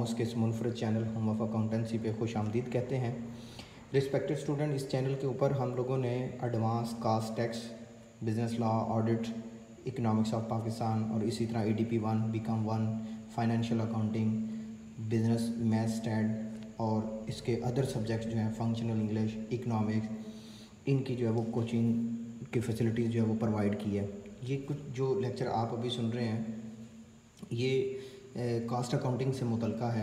हम उसके इस मुनफरद चैनल होम ऑफ अकाउंटेंसी पे खुश आमदीद कहते हैं। रिस्पेक्टेड स्टूडेंट, इस चैनल के ऊपर हम लोगों ने advance cost tax, business law, audit, economics of Pakistan और इसी तरह ADP 1, BCom 1, financial accounting, business, math, stat और इसके अदर सब्जेक्ट्स जो हैं फंक्शनल इंग्लिश, इकनॉमिक्स, इनकी जो है वो कोचिंग की फैसिलिटीज़ जो है वो प्रोवाइड की है। ये कुछ जो लेक्चर आप अभी सुन रहे हैं ये कास्ट अकाउंटिंग से मुतल्लिक़ है,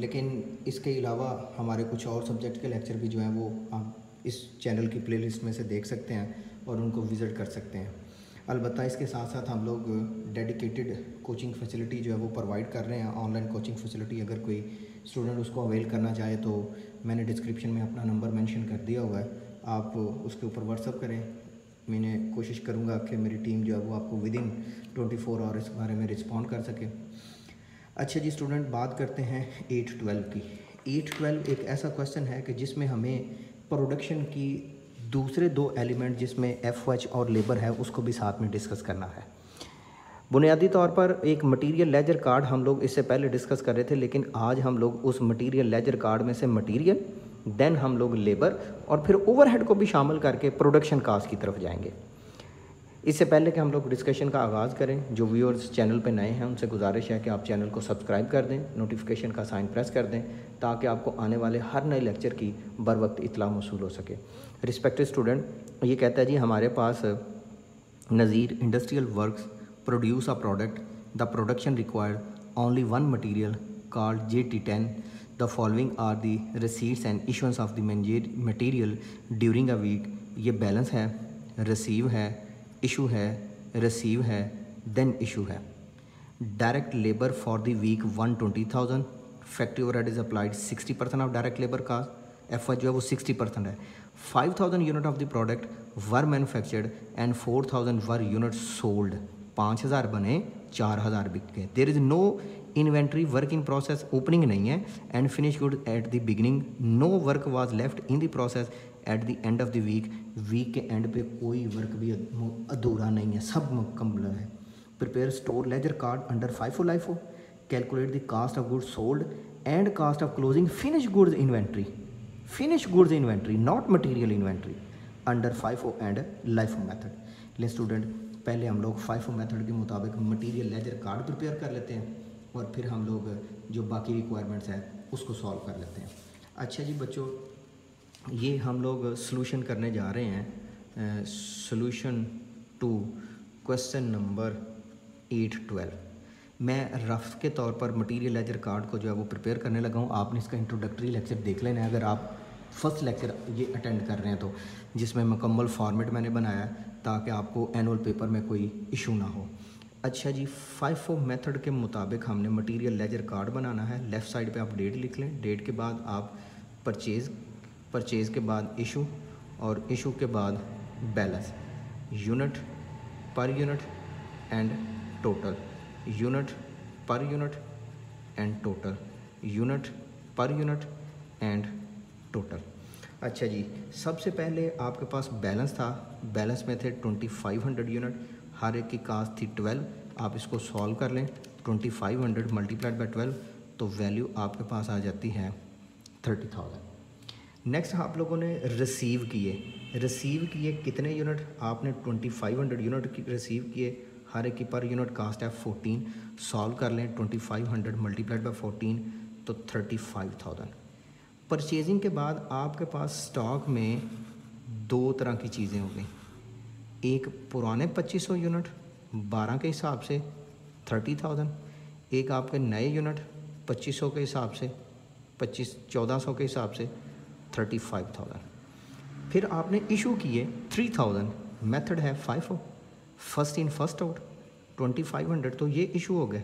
लेकिन इसके अलावा हमारे कुछ और सब्जेक्ट के लेक्चर भी जो हैं वो आप इस चैनल की प्लेलिस्ट में से देख सकते हैं और उनको विज़िट कर सकते हैं। अलबत्ता इसके साथ साथ हम लोग डेडिकेटेड कोचिंग फैसिलिटी जो है वो प्रोवाइड कर रहे हैं। ऑनलाइन कोचिंग फैसिलिटी अगर कोई स्टूडेंट उसको अवेल करना चाहे तो मैंने डिस्क्रिप्शन में अपना नंबर मेंशन कर दिया हुआ है, आप उसके ऊपर व्हाट्सअप करें। मैंने कोशिश करूंगा कि मेरी टीम जो है वो आपको विदिन 24 आवर इस बारे में रिस्पॉन्ड कर सके। अच्छा जी स्टूडेंट, बात करते हैं 8-12 की। 8-12 एक ऐसा क्वेश्चन है कि जिसमें हमें प्रोडक्शन की दूसरे दो एलिमेंट जिसमें FOH और लेबर है उसको भी साथ में डिस्कस करना है। बुनियादी तौर पर एक मटीरियल लेजर कार्ड हम लोग इससे पहले डिस्कस कर रहे थे, लेकिन आज हम लोग उस मटीरियल लेजर कार्ड में से मटीरियल, देन हम लोग लेबर और फिर ओवरहेड को भी शामिल करके प्रोडक्शन कास्ट की तरफ जाएंगे। इससे पहले कि हम लोग डिस्कशन का आगाज़ करें, जो व्यूअर्स चैनल पर नए हैं उनसे गुजारिश है कि आप चैनल को सब्सक्राइब कर दें, नोटिफिकेशन का साइन प्रेस कर दें ताकि आपको आने वाले हर नए लेक्चर की बर वक्त इतला मौसूल हो सके। रिस्पेक्टेड स्टूडेंट, ये कहता है जी हमारे पास Nazir industrial works produce a product, the production required only one material card JT10, the following are the receipts and issuance of the material during a week। ये balance है, receive है, issue है, receive है, then issue है। Direct labor for the week 120,000, factory overhead is applied 60% of direct labor cost, FOH जो है वो 60% है। 5,000 unit of the product were manufactured and 4,000 were units sold। 5,000 बने, 4,000 बिक गए। There is no inventory, work in process opening नहीं है, and finish good at the beginning, no work was left in the process at the end of the week. Week के end पे कोई work भी अधूरा नहीं है, सब मुकम्मल है। Prepare store ledger card under FIFO LIFO, calculate the cost of goods sold and cost of closing finish goods inventory, not material inventory under FIFO and LIFO method. ले स्टूडेंट, पहले हम लोग FIFO मैथड के मुताबिक material laser card prepare कर लेते हैं और फिर हम लोग जो बाकी रिक्वायरमेंट्स हैं उसको सॉल्व कर लेते हैं। अच्छा जी बच्चों, ये हम लोग सॉल्यूशन करने जा रहे हैं, सॉल्यूशन टू क्वेश्चन नंबर 8-12। मैं रफ के तौर पर मटीरियल लेजर कार्ड को जो है वो प्रिपेयर करने लगा हूँ। आपने इसका इंट्रोडक्टरी लेक्चर देख लेना है अगर आप फर्स्ट लेक्चर ये अटेंड कर रहे हैं तो, जिसमें मुकम्मल फॉर्मेट मैंने बनाया ताकि आपको एनुअल पेपर में कोई इशू ना हो। अच्छा जी, FIFO मेथड के मुताबिक हमने मटेरियल लेजर कार्ड बनाना है। लेफ़्ट साइड पे आप डेट लिख लें, डेट के बाद आप परचेज़ के बाद इशू और इशू के बाद balance, unit per unit and total, unit per unit and total, unit per unit and total. अच्छा जी, सबसे पहले आपके पास बैलेंस था, बैलेंस में थे 2500 यूनिट, हर एक की कास्ट थी 12। आप इसको सॉल्व कर लें, 2500 मल्टीप्लाइड बाई 12 तो वैल्यू आपके पास आ जाती है 30,000। नेक्स्ट आप लोगों ने रिसीव किए कितने यूनिट, आपने 2500 यूनिट रिसीव किए, हर एक की पर यूनिट कास्ट है 14। सॉल्व कर लें, 2500 मल्टीप्लाइड बाई 14 तो 35,000। परचेजिंग के बाद आपके पास स्टॉक में दो तरह की चीज़ें हो गई, एक पुराने 2500 यूनिट 12 के हिसाब से 30,000, एक आपके नए यूनिट 2500 के हिसाब से 1400 के हिसाब से 35,000। फिर आपने इशू किए 3000, मेथड है FIFO, first in first out, 2500 तो ये इशू हो गए।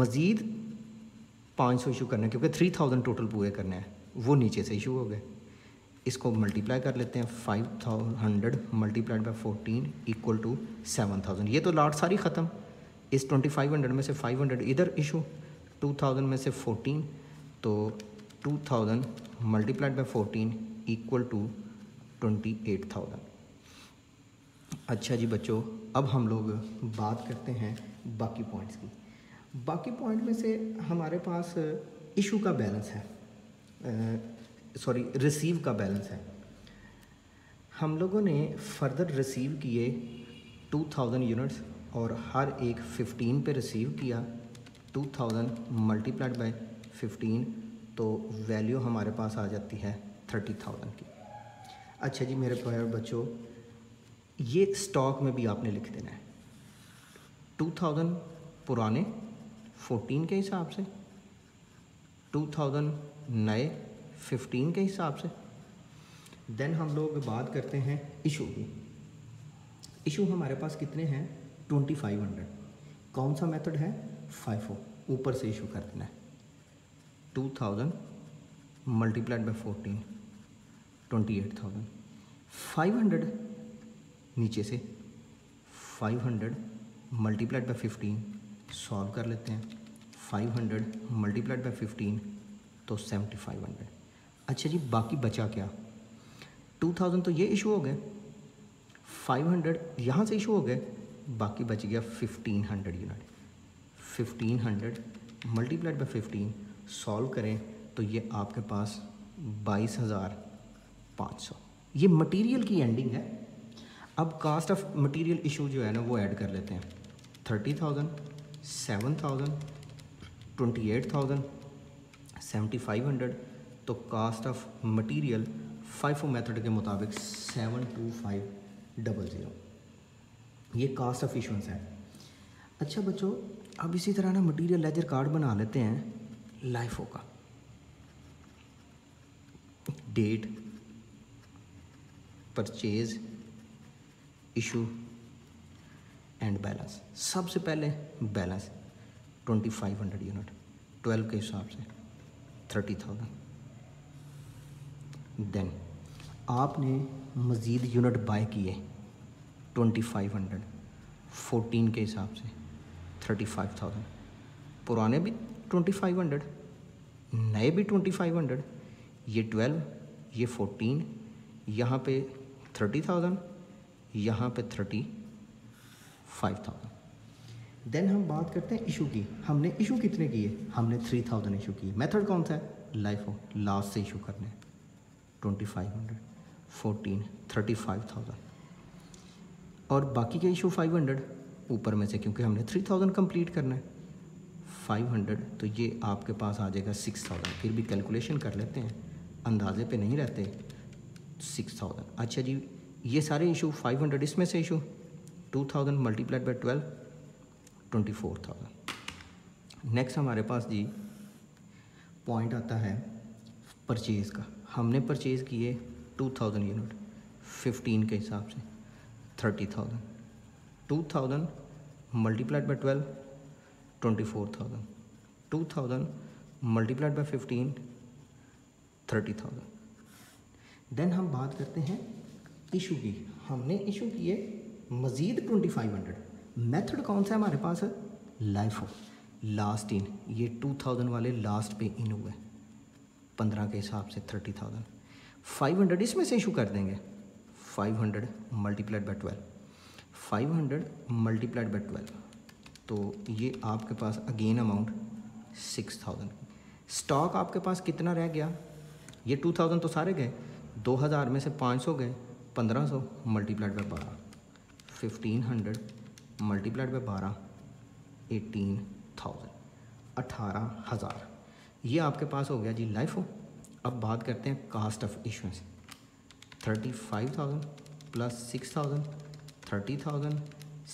मज़ीद 500 इशू करना है क्योंकि 3000 टोटल पूरे करने हैं, वो नीचे से इशू हो गए। इसको मल्टीप्लाई कर लेते हैं, 5,000 मल्टीप्लाइड बाई 14 इक्वल टू 7,000। ये तो लाट सारी ख़त्म, इस 2500 में से 500 इधर इशू, 2000 में से 14 तो 2000 मल्टीप्लाइड बाई 14 इक्वल टू 28,000। अच्छा जी बच्चों, अब हम लोग बात करते हैं बाकी पॉइंट्स की। बाकी पॉइंट में से हमारे पास इशू का बैलेंस है, सॉरी रिसीव का बैलेंस है। हम लोगों ने फर्दर रिसीव किए 2000 यूनिट्स और हर एक 15 पे रिसीव किया। 2000 मल्टीप्लाइड बाय 15 तो वैल्यू हमारे पास आ जाती है 30,000 की। अच्छा जी मेरे प्यारे बच्चों, ये स्टॉक में भी आपने लिख देना है। 2000 पुराने 14 के हिसाब से, 2000 नए 15 के हिसाब से। देन हम लोग बात करते हैं इशू की। इशू हमारे पास कितने हैं? 2500। कौन सा मेथड है? FIFO। ऊपर से इशू कर देना है। 2000 मल्टीप्लाइड बाई 14 28,000। 500 नीचे से 500 मल्टीप्लाइड बाई 15 सॉल्व कर लेते हैं। 500 मल्टीप्लाइड बाई 15 तो 7500। अच्छा जी बाकी बचा क्या? 2000 तो ये इशू हो गए, 500 यहाँ से इशू हो गए, बाकी बच गया 1500 यूनिट। 1500 मल्टीप्लाइड बाई 15 सॉल्व करें तो ये आपके पास 22,500। ये मटेरियल की एंडिंग है। अब कास्ट ऑफ मटेरियल इशू जो है ना वो ऐड कर लेते हैं। 30,000 7,000 28,000 7,500 तो cost of material FIFO method के मुताबिक 72500 ये कास्ट ऑफ इशूंस है। अच्छा बच्चों, अब इसी तरह ना मटेरियल लेजर कार्ड बना लेते हैं LIFO का। Date purchase issue and balance. सबसे पहले बैलेंस 2500 यूनिट 12 के हिसाब से 30,000। देन आपने मज़ीद यूनिट बाय किए 2500 14 के हिसाब से 35,000। पुराने भी 2500 नए भी 2500, ये 12 ये 14, यहाँ पे 30,000 यहाँ पे 35,000। देन हम बात करते हैं इशू की। हमने इशू कितने किए? हमने 3000 इशू किए। मेथड कौन सा है? LIFO। लास्ट से इशू करने हैं। 2500 14 35,000 और बाकी के इशू 500 ऊपर में से, क्योंकि हमने 3000 कंप्लीट करना है। 500 तो ये आपके पास आ जाएगा 6000। फिर भी कैलकुलेशन कर लेते हैं, अंदाजे पे नहीं रहते। 6000। अच्छा जी ये सारे इशू 500 इसमें से इशू 2000 मल्टीप्लाइड बाई 12 24,000। नेक्स्ट हमारे पास जी पॉइंट आता है परचेज़ का। हमने परचेज़ किए 2000 यूनिट 15 के हिसाब से 30,000 2000 multiplied by 12 24,000 2000 multiplied by 15 30,000। Then हम बात करते हैं इशू की। हमने इशू किए मज़ीद 2500। मेथड कौन सा है हमारे पास? LIFO। लास्ट इन, ये 2000 वाले लास्ट पे इन हुए 15 के हिसाब से 30,000। 500 इसमें से इशू कर देंगे। 500 मल्टीप्लाइड बाई 12 500 मल्टीप्लाइड बाई 12 तो ये आपके पास अगेन अमाउंट 6000। स्टॉक आपके पास कितना रह गया? ये 2000 तो सारे गए, 2000 में से 500 गए, 1500 मल्टीप्लाइड बाई 12 1500 मल्टीप्लाइड बाई 12 18,000 18,000 ये आपके पास हो गया जी LIFO। अब बात करते हैं कास्ट ऑफ इशूंस। 35,000 प्लस 6,000 30,000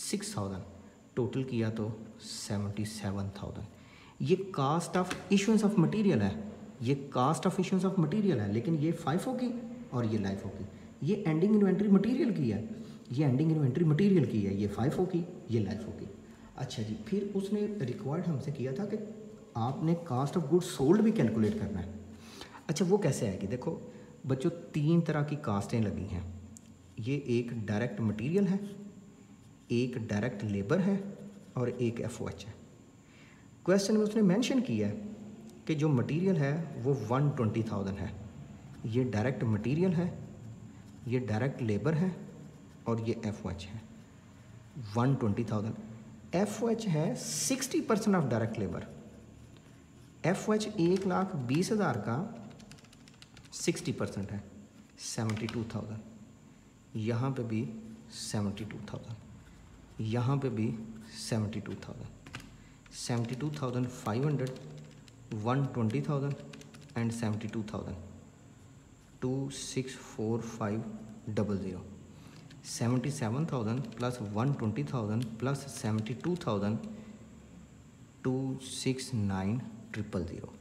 6,000 टोटल किया तो 77,000। ये कास्ट ऑफ इशूंस ऑफ मटेरियल है, ये कास्ट ऑफ इशूंस ऑफ मटेरियल है, लेकिन ये FIFO की और ये LIFO की। ये एंडिंग इन्वेंट्री मटेरियल की है, ये एंडिंग इन्वेंट्री मटेरियल की है, ये FIFO की, ये LIFO की। अच्छा जी फिर उसने रिक्वायर्ड हमसे किया था कि आपने कास्ट ऑफ गुड्स सोल्ड भी कैलकुलेट करना है। अच्छा वो कैसे आएगी? देखो बच्चों, तीन तरह की कास्टें लगी हैं। ये एक डायरेक्ट मटेरियल है, एक डायरेक्ट लेबर है और एक FOH है। क्वेश्चन में उसने मेंशन किया है कि जो मटेरियल है वो 120,000 है, ये डायरेक्ट मटेरियल है, ये डायरेक्ट लेबर है और ये FOH है। 120,000 FOH है 60% ऑफ डायरेक्ट लेबर। FOH 1,20,000 का 60% है 72,000, यहाँ पे भी 72,000, यहाँ पे भी 72,000, 72,500, 120,000 एंड 72,000, 264500, 77,000 प्लस 120,000 प्लस 72,000, 269000।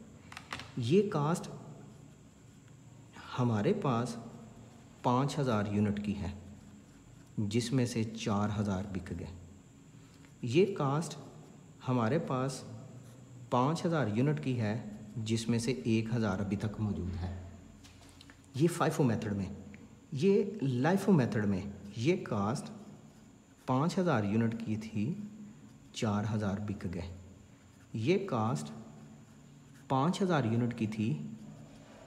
ये कास्ट हमारे पास 5,000 यूनिट की है जिसमें से 4,000 बिक गए। ये कास्ट हमारे पास 5,000 यूनिट की है जिसमें से 1,000 अभी तक मौजूद है। ये फाइफो मेथड में, ये लाइफो मेथड में ये कास्ट 5,000 यूनिट की थी, 4,000 बिक गए। ये कास्ट 5,000 यूनिट की थी,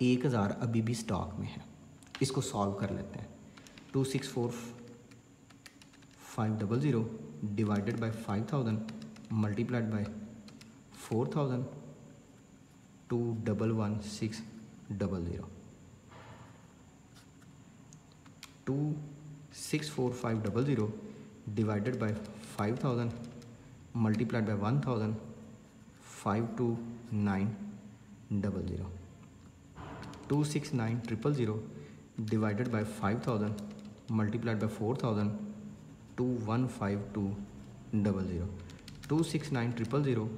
1,000 अभी भी स्टॉक में है। इसको सॉल्व कर लेते हैं। 264500 divided by 5000 multiplied by 4000, 211600, 264500 divided by 5000 multiplied by 1000, 52900, 269000 divided by 5000 multiplied by 4000, 215200, 269000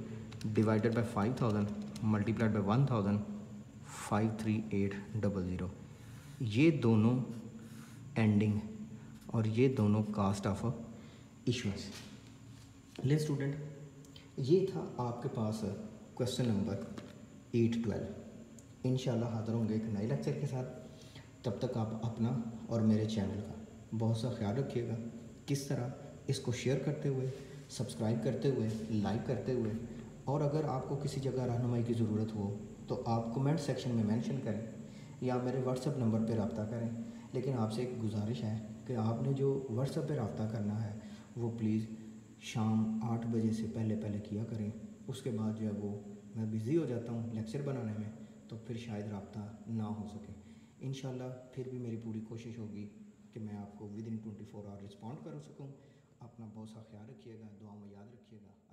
divided by 5000 multiplied by 1000, 53800। ये दोनों एंडिंग और ये दोनों कास्ट ऑफ इश्यूज। ले स्टूडेंट, ये था आपके पास क्वेश्चन नंबर 8-12। इंशाल्लाह हाज़िर होंगे एक नए लेक्चर के साथ। तब तक आप अपना और मेरे चैनल का बहुत सा ख्याल रखिएगा। किस तरह इसको शेयर करते हुए, सब्सक्राइब करते हुए, लाइक करते हुए, और अगर आपको किसी जगह रहनुमाई की ज़रूरत हो तो आप कमेंट सेक्शन में मेंशन करें या मेरे व्हाट्सएप नंबर पर रब्ता करें। लेकिन आपसे एक गुजारिश है कि आपने जो व्हाट्सएप पे रब्ता करना है वो प्लीज़ शाम 8 बजे से पहले किया करें। उसके बाद जो है वो मैं बिज़ी हो जाता हूँ लेक्चर बनाने में, तो फिर शायद रब्ता ना हो सके। इंशाल्लाह फिर भी मेरी पूरी कोशिश होगी कि मैं आपको विदिन 24 आवर रिस्पॉन्ड कर सकूँ। अपना बहुत सा ख्याल रखिएगा, दुआ में याद रखिएगा।